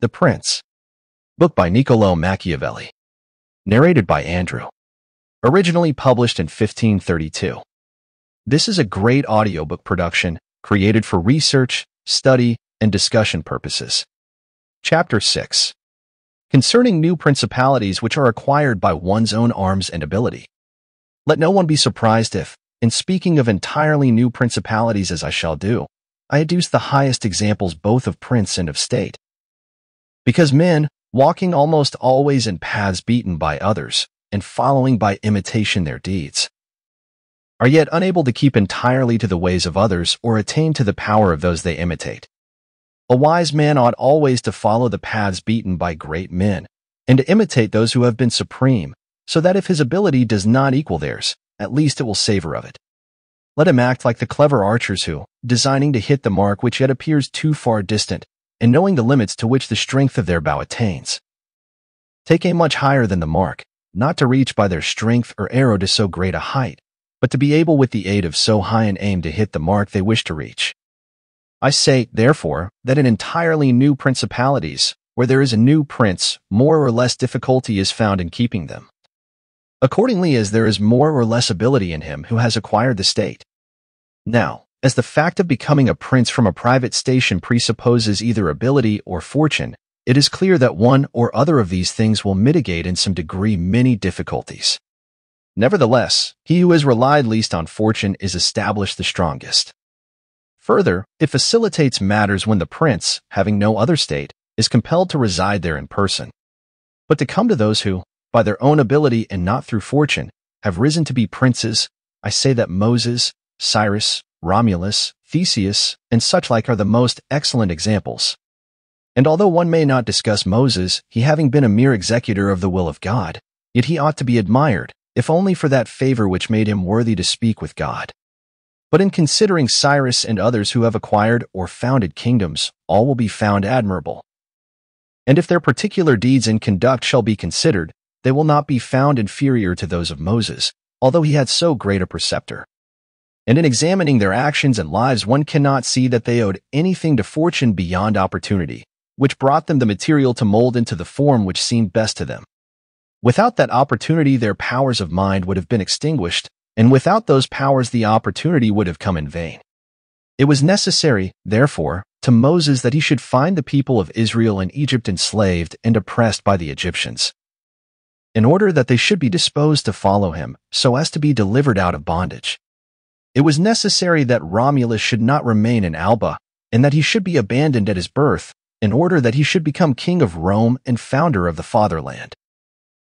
The Prince. Book by Niccolo Machiavelli. Narrated by Andrew. Originally published in 1532. This is a great audiobook production created for research, study, and discussion purposes. Chapter 6. Concerning new principalities which are acquired by one's own arms and ability. Let no one be surprised if, in speaking of entirely new principalities as I shall do, I adduce the highest examples both of prince and of state. Because men, walking almost always in paths beaten by others, and following by imitation their deeds, are yet unable to keep entirely to the ways of others or attain to the power of those they imitate. A wise man ought always to follow the paths beaten by great men, and to imitate those who have been supreme, so that if his ability does not equal theirs, at least it will savor of it. Let him act like the clever archers who, designing to hit the mark which yet appears too far distant, and knowing the limits to which the strength of their bow attains, take aim much higher than the mark, not to reach by their strength or arrow to so great a height, but to be able with the aid of so high an aim to hit the mark they wish to reach. I say, therefore, that in entirely new principalities, where there is a new prince, more or less difficulty is found in keeping them, accordingly as there is more or less ability in him who has acquired the state. Now, as the fact of becoming a prince from a private station presupposes either ability or fortune, it is clear that one or other of these things will mitigate in some degree many difficulties. Nevertheless, he who has relied least on fortune is established the strongest. Further, it facilitates matters when the prince, having no other state, is compelled to reside there in person. But to come to those who, by their own ability and not through fortune, have risen to be princes, I say that Moses, Cyrus, Romulus, Theseus, and such like are the most excellent examples. And although one may not discuss Moses, he having been a mere executor of the will of God, yet he ought to be admired, if only for that favor which made him worthy to speak with God. But in considering Cyrus and others who have acquired or founded kingdoms, all will be found admirable. And if their particular deeds and conduct shall be considered, they will not be found inferior to those of Moses, although he had so great a preceptor. And in examining their actions and lives, one cannot see that they owed anything to fortune beyond opportunity, which brought them the material to mold into the form which seemed best to them. Without that opportunity, their powers of mind would have been extinguished, and without those powers the opportunity would have come in vain. It was necessary, therefore, to Moses that he should find the people of Israel and Egypt enslaved and oppressed by the Egyptians, in order that they should be disposed to follow him, so as to be delivered out of bondage. It was necessary that Romulus should not remain in Alba, and that he should be abandoned at his birth, in order that he should become king of Rome and founder of the fatherland.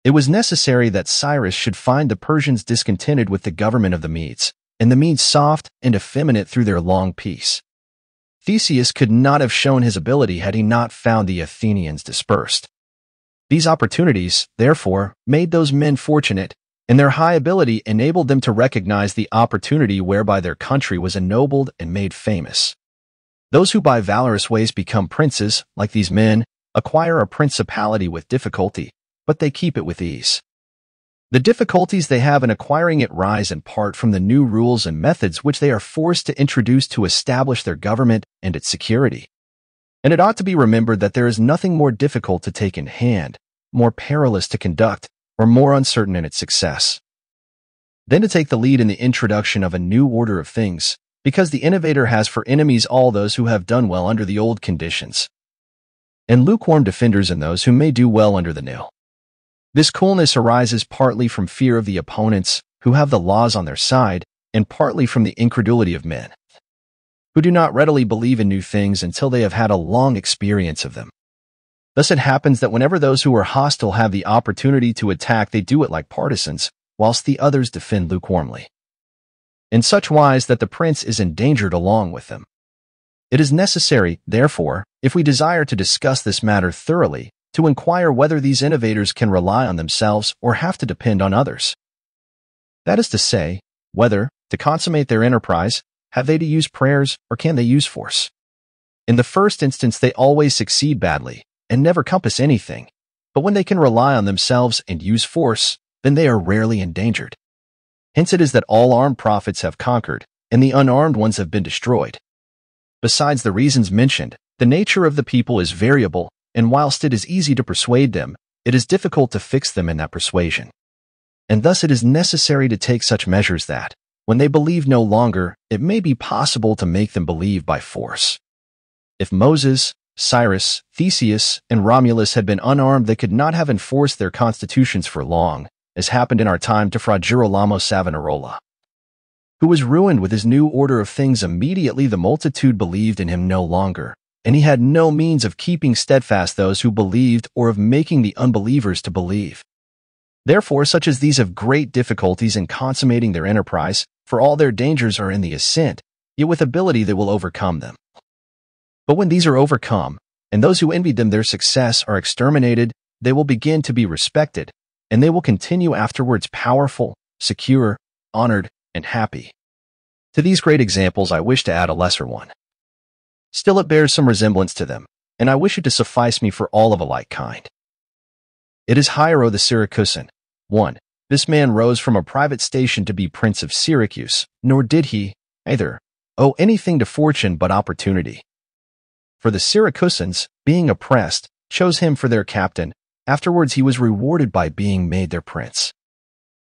It was necessary that Cyrus should find the Persians discontented with the government of the Medes, and the Medes soft and effeminate through their long peace. Theseus could not have shown his ability had he not found the Athenians dispersed. These opportunities, therefore, made those men fortunate, and their high ability enabled them to recognize the opportunity whereby their country was ennobled and made famous. Those who by valorous ways become princes, like these men, acquire a principality with difficulty, but they keep it with ease. The difficulties they have in acquiring it rise in part from the new rules and methods which they are forced to introduce to establish their government and its security. And it ought to be remembered that there is nothing more difficult to take in hand, more perilous to conduct, or more uncertain in its success, than to take the lead in the introduction of a new order of things, because the innovator has for enemies all those who have done well under the old conditions, and lukewarm defenders in those who may do well under the new. This coolness arises partly from fear of the opponents who have the laws on their side, and partly from the incredulity of men, who do not readily believe in new things until they have had a long experience of them. Thus it happens that whenever those who are hostile have the opportunity to attack, they do it like partisans, whilst the others defend lukewarmly, in such wise that the prince is endangered along with them. It is necessary, therefore, if we desire to discuss this matter thoroughly, to inquire whether these innovators can rely on themselves or have to depend on others. That is to say, whether, to consummate their enterprise, have they to use prayers or can they use force. In the first instance they always succeed badly, and never compass anything, but when they can rely on themselves and use force, then they are rarely endangered. Hence it is that all armed prophets have conquered, and the unarmed ones have been destroyed. Besides the reasons mentioned, the nature of the people is variable, and whilst it is easy to persuade them, it is difficult to fix them in that persuasion. And thus it is necessary to take such measures that, when they believe no longer, it may be possible to make them believe by force. If Moses, Cyrus, Theseus, and Romulus had been unarmed, they could not have enforced their constitutions for long, as happened in our time to Fra Girolamo Savonarola, who was ruined with his new order of things. Immediately the multitude believed in him no longer, and he had no means of keeping steadfast those who believed or of making the unbelievers to believe. Therefore, such as these have great difficulties in consummating their enterprise, for all their dangers are in the ascent, yet with ability they will overcome them. But when these are overcome, and those who envied them their success are exterminated, they will begin to be respected, and they will continue afterwards powerful, secure, honored, and happy. To these great examples I wish to add a lesser one. Still it bears some resemblance to them, and I wish it to suffice me for all of a like kind. It is Hiero the Syracusan. 1. This man rose from a private station to be prince of Syracuse, nor did he, either, owe anything to fortune but opportunity. For the Syracusans, being oppressed, chose him for their captain. Afterwards he was rewarded by being made their prince.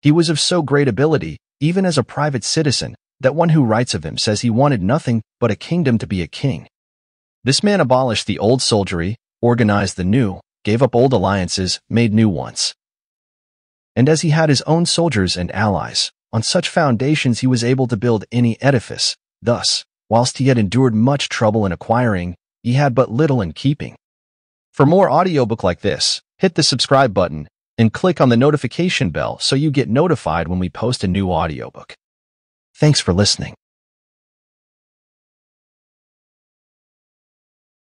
He was of so great ability, even as a private citizen, that one who writes of him says he wanted nothing but a kingdom to be a king. This man abolished the old soldiery, organized the new, gave up old alliances, made new ones. And as he had his own soldiers and allies, on such foundations he was able to build any edifice. Thus, whilst he had endured much trouble in acquiring, he had but little in keeping. For more audiobook like this, hit the subscribe button and click on the notification bell so you get notified when we post a new audiobook. Thanks for listening.